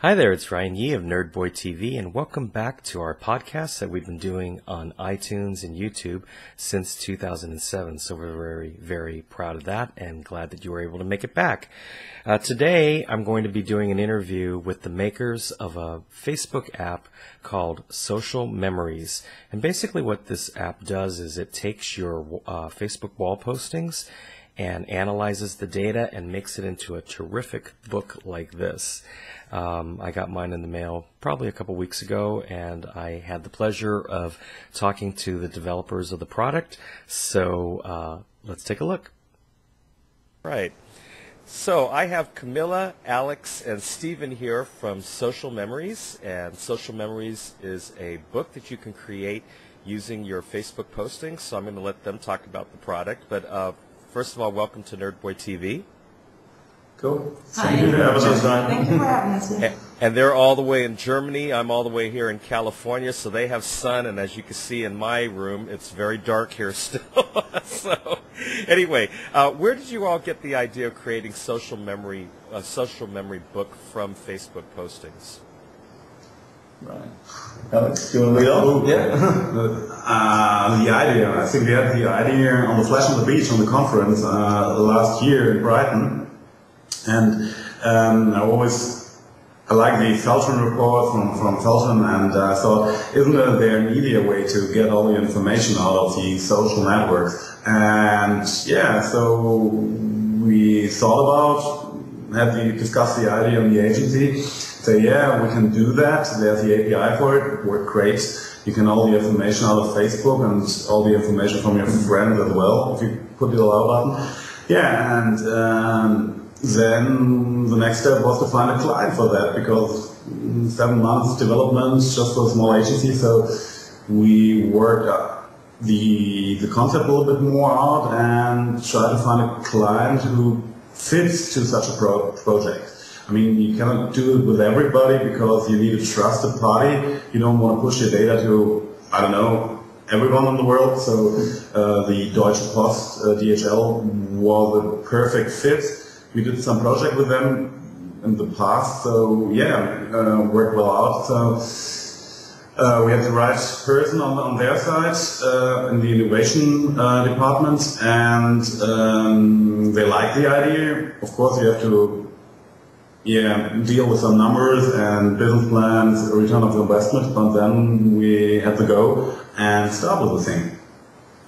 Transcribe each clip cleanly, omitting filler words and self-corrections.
Hi there, it's Ryan Yee of Nerd Boy TV, and welcome back to our podcast that we've been doing on iTunes and YouTube since 2007. So we're very, very proud of that and glad that you were able to make it back. Today, I'm going to be doing an interview with the makers of a Facebook app called Social Memories. And basically what this app does is it takes your Facebook wall postings and analyzes the data and makes it into a terrific book like this. I got mine in the mail probably a couple weeks ago, and I had the pleasure of talking to the developers of the product. So let's take a look. Right. So I have Camilla, Alex, and Stephen here from Social Memories. And Social Memories is a book that you can create using your Facebook postings. So I'm going to let them talk about the product. But first of all, welcome to Nerd Boy TV. Cool. Hi. Thank you for having us. And they're all the way in Germany. I'm all the way here in California, so they have sun. And as you can see in my room, it's very dark here still. So, anyway, where did you all get the idea of creating a social memory book from Facebook postings? Right. Alex, do you want to lead off? Yeah. The idea, I think we had the idea on the Flash on the Beach on the conference last year in Brighton. And I like the Felton report from Felton, and I thought, isn't there an easier way to get all the information out of the social networks? And yeah, so we thought about, had we discussed the idea in the agency. Say, yeah, we can do that. There's the API for it. It worked great. You can all the information out of Facebook and all the information from your friends as well, if you put the allow button. Yeah, and then the next step was to find a client for that, because 7 months development just for a small agency, so we worked up the concept a little bit more out and tried to find a client who fits to such a project. I mean, you cannot do it with everybody because you need a trusted party. You don't want to push your data to, I don't know, everyone in the world. So the Deutsche Post, DHL, was a perfect fit. We did some project with them in the past, so yeah, worked well out. So we had the right person on their side in the innovation department, and they liked the idea. Of course, you have to deal with some numbers and business plans, return of investment, but then we had to go and start with the thing.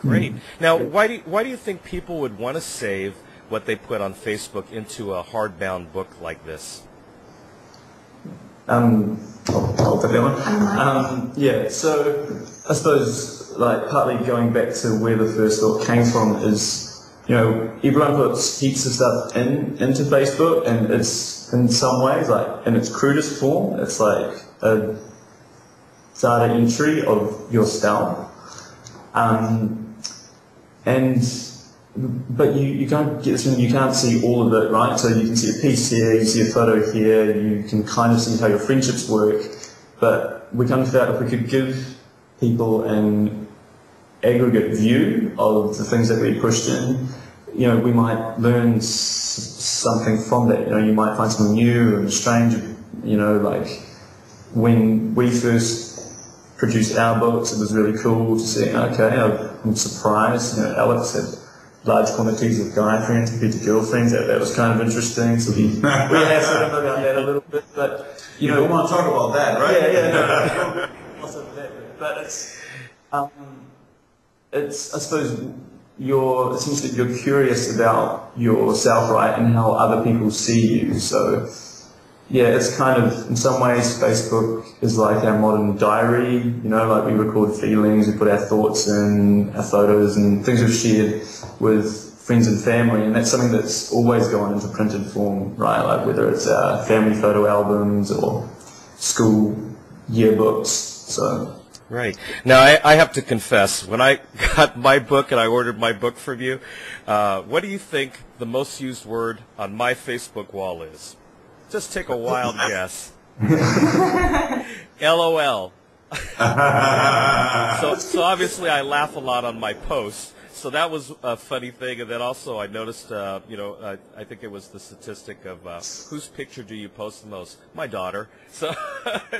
Great. Now, why do you think people would want to save what they put on Facebook into a hardbound book like this? I'll take that one. Yeah, so I suppose, like, partly going back to where the first thought came from is, you know, everyone puts heaps of stuff into Facebook, and it's in some ways, like, in its crudest form, it's like a data entry of your style. But you can't get this in, you can't see all of it, right? So you can see a piece here, you see a photo here, you can kind of see how your friendships work. But we kind of felt if we could give people an aggregate view of the things that we pushed in, you know, we might learn something from that. You know, you might find something new and strange. You know, like when we first produced our books, it was really cool to see, okay, I'm surprised, you know, Alex had large quantities of guy friends compared to girlfriends. That was kind of interesting. So we had something about that a little bit, but you know, we want to talk about that, right? Yeah. But it's I suppose you're essentially curious about yourself, right, and how other people see you. So yeah, it's kind of, in some ways, Facebook is like our modern diary. You know, like we record feelings, we put our thoughts in, our photos, and things we've shared with friends and family, and that's something that's always gone into printed form, right? Like whether it's our family photo albums or school yearbooks. So. Right. Now, I have to confess, when I got my book and I ordered my book from you, what do you think the most used word on my Facebook wall is? Just take a wild guess. LOL. So obviously I laugh a lot on my posts. So that was a funny thing, and then also I noticed, I think it was the statistic of whose picture do you post the most? My daughter. So,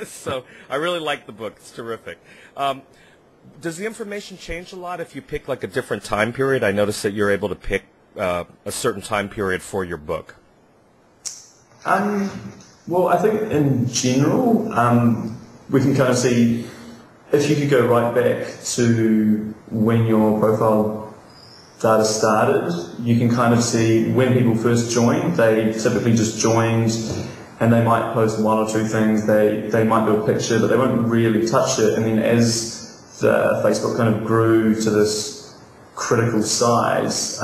so I really like the book. It's terrific. Does the information change a lot if you pick like a different time period? I noticed that you're able to pick a certain time period for your book. Well, I think in general, we can kind of see if you could go right back to when your profile data started, you can kind of see when people first joined. They typically just joined and they might post one or two things, they might do a picture, but they won't really touch it. And then as the Facebook kind of grew to this critical size,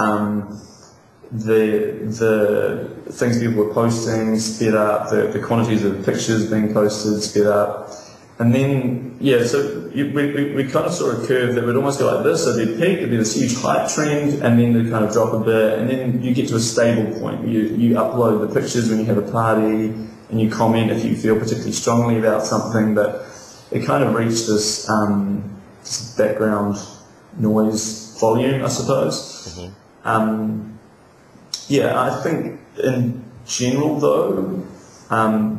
the things people were posting sped up, the quantities of pictures being posted sped up. And then, yeah, so we kind of saw a curve that would almost go like this. So there'd peak, there'd be this huge hype trend, and then they'd kind of drop a bit, and then you get to a stable point where you upload the pictures when you have a party, and you comment if you feel particularly strongly about something, but it kind of reached this, this background noise volume, I suppose. Mm-hmm. Yeah, I think in general, though,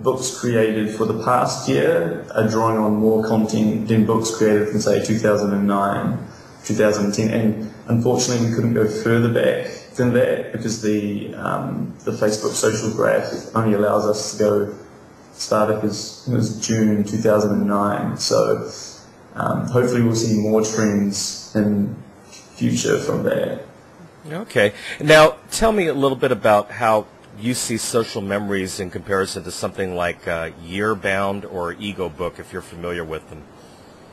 books created for the past year are drawing on more content than books created from, say, 2009, 2010, and unfortunately we couldn't go further back than that because the Facebook social graph only allows us to go as far back as it was June 2009. So hopefully we'll see more trends in future from there. Okay. Now tell me a little bit about how you see Social Memories in comparison to something like Yearbound or EgoBook, if you're familiar with them.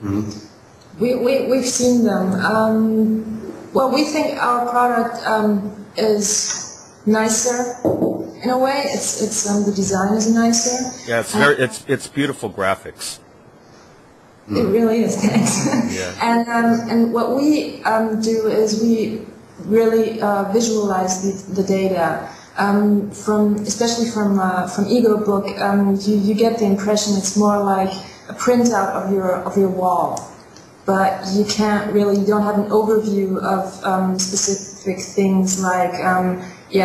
Mm-hmm. We've seen them. Well, we think our product is nicer in a way. It's the design is nicer. Yeah, it's very it's beautiful graphics. Mm-hmm. It really is. Thanks. Yeah. And what we do is we really visualize the data. Especially from EgoBook, you get the impression it's more like a printout of your wall, but you can't really, you don't have an overview of specific things like do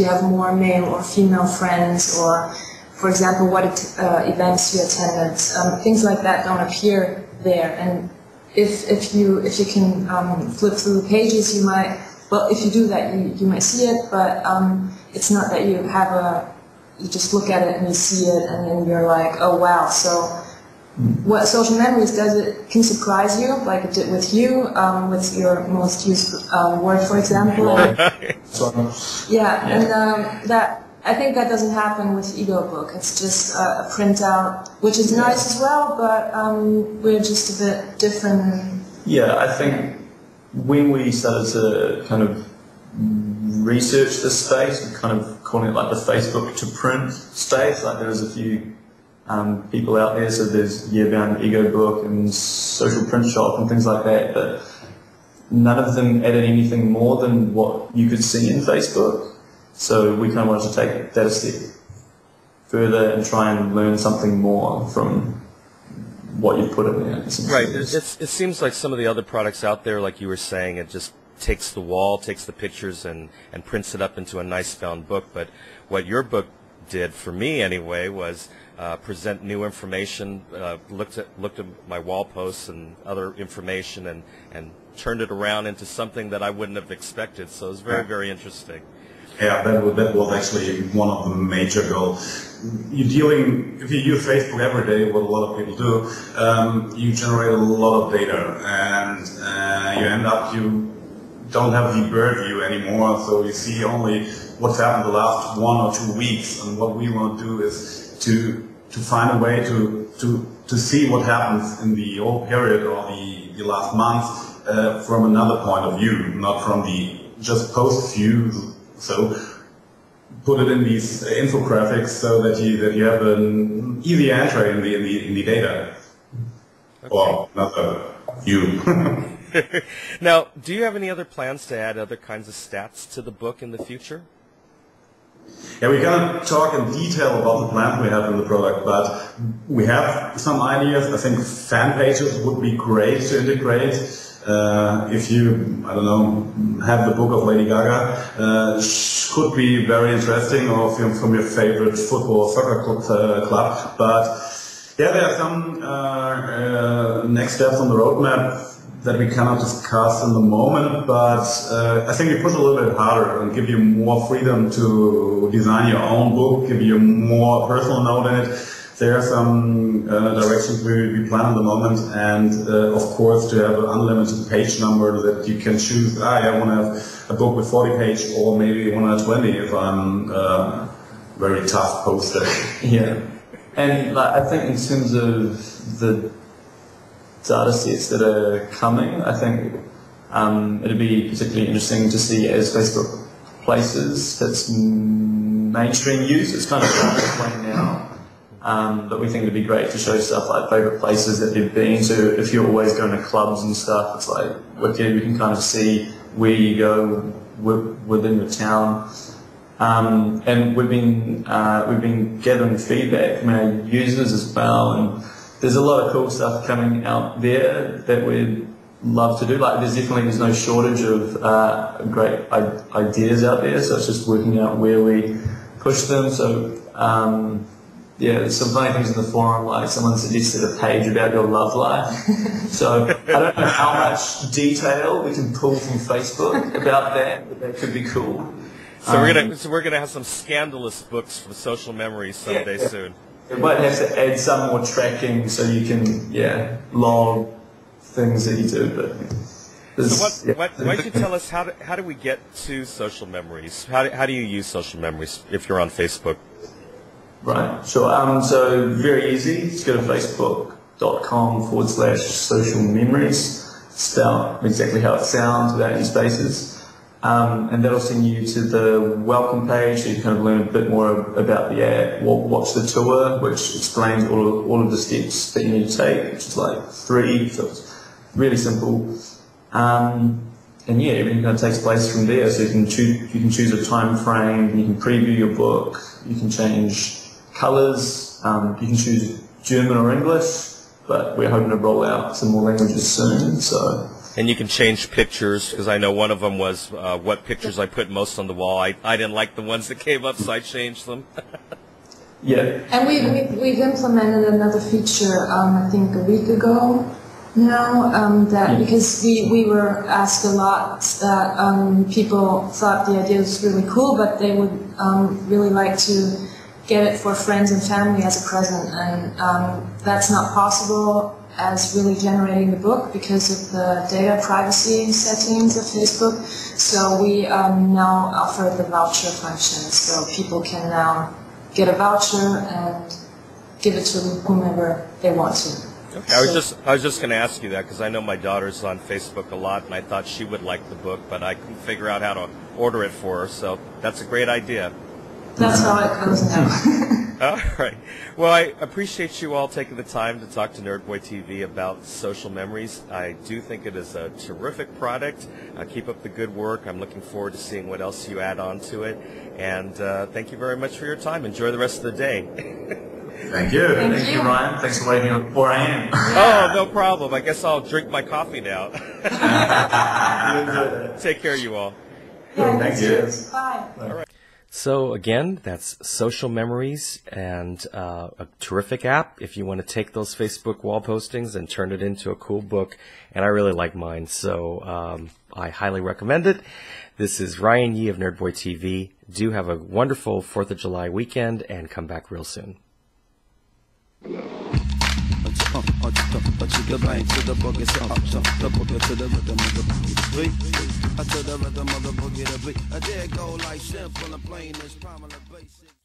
you have more male or female friends, or for example what events you attended, things like that don't appear there. And if you can flip through the pages, you might. Well, if you do that, you might see it, but it's not that you have you just look at it and you see it and then you're like, oh wow. So what Social Memories does, it can surprise you, like it did with you, with your most used word, for example. Yeah, and that, I think that doesn't happen with EgoBook. It's just a printout, which is nice as well, but we're just a bit different. Yeah, I think when we started to kind of research this space, we're kind of calling it like the Facebook to print space. Like there's a few people out there, so there's Yearbound, EgoBook, and Social Print Shop, and things like that. But none of them added anything more than what you could see in Facebook. So we kind of wanted to take that a step further and try and learn something more from what you put in there. Right. It seems like some of the other products out there, like you were saying, it just takes the wall, takes the pictures, and prints it up into a nice bound book. But what your book did, for me anyway, was present new information, looked at my wall posts and other information, and turned it around into something that I wouldn't have expected. So it was very, very interesting. Yeah, that was actually one of the major goals. If you use Facebook every day, what a lot of people do, you generate a lot of data, and you end up, you don't have the bird view anymore, so you see only what's happened the last 1 or 2 weeks, and what we want to do is to find a way to see what happens in the old period or the last month from another point of view, not from the just post view. So put it in these infographics so that you have an easy entry in the data. Okay. Or another view. Now, do you have any other plans to add other kinds of stats to the book in the future? Yeah, we can't talk in detail about the plan we have in the product, but we have some ideas. I think fan pages would be great to integrate. If you, I don't know, have the book of Lady Gaga, could be very interesting, or from your favorite football or soccer club. But yeah, there are some next steps on the roadmap that we cannot discuss in the moment, but I think we push a little bit harder and give you more freedom to design your own book, give you more personal note in it. There are some directions we plan at the moment, and of course to have an unlimited page number that you can choose. I want to have a book with 40 pages, or maybe 120 if I'm very tough poster. Yeah, and I think in terms of the data sets that are coming, I think it'd be particularly interesting to see as Facebook places its mainstream use. It's kind of on its way now, but we think it'd be great to show stuff like favourite places that they've been to. If you're always going to clubs and stuff, it's like wicked. We can kind of see where you go within your town. And we've been gathering feedback from our users as well, and there's a lot of cool stuff coming out there that we'd love to do. Like, there's no shortage of great ideas out there, so it's just working out where we push them. So yeah, there's some funny things in the forum, like someone suggested a page about your love life. So I don't know how much detail we can pull from Facebook about that, but that could be cool. So we're gonna have some scandalous books from Social Memories someday soon. It might have to add some more tracking so you can, yeah, log things that you do. But so why don't you tell us how do we get to Social Memories? How do you use Social Memories if you're on Facebook? Right, sure. So very easy. Just go to facebook.com/social memories. Spelled exactly how it sounds, without any spaces. And that'll send you to the welcome page, so you can kind of learn a bit more about the app. Watch the tour, which explains all of the steps that you need to take, which is like 3, so it's really simple. And yeah, everything kind of takes place from there. So you can choose a time frame, you can preview your book, you can change colours, you can choose German or English, but we're hoping to roll out some more languages soon. So. And you can change pictures, because I know one of them was what pictures I put most on the wall. I didn't like the ones that came up, so I changed them. Yeah. And we've implemented another feature, I think a week ago now, that because we were asked a lot that people thought the idea was really cool, but they would really like to get it for friends and family as a present, and that's not possible as really generating the book because of the data privacy settings of Facebook. So we now offer the voucher function, so people can now get a voucher and give it to whomever they want to. Okay. So I was just going to ask you that, because I know my daughter's on Facebook a lot, and I thought she would like the book, but I couldn't figure out how to order it for her, so that's a great idea. That's how it goes now. All right. Well, I appreciate you all taking the time to talk to Nerd Boy TV about Social Memories. I do think it is a terrific product. Keep up the good work. I'm looking forward to seeing what else you add on to it. And thank you very much for your time. Enjoy the rest of the day. Thank you. Thank you, Ryan. Thanks for waiting on 4 a.m. Oh, no problem. I guess I'll drink my coffee now. Take care, you all. Yeah, thank you. Bye. All right. So again, that's Social Memories, and a terrific app if you want to take those Facebook wall postings and turn it into a cool book. And I really like mine, so I highly recommend it. This is Ryan Yee of Nerd Boy TV. Do have a wonderful 4th of July weekend, and come back real soon. I tell the rhythm of the boogie to beat. I did go like Shemp on the plane, it's primal basic.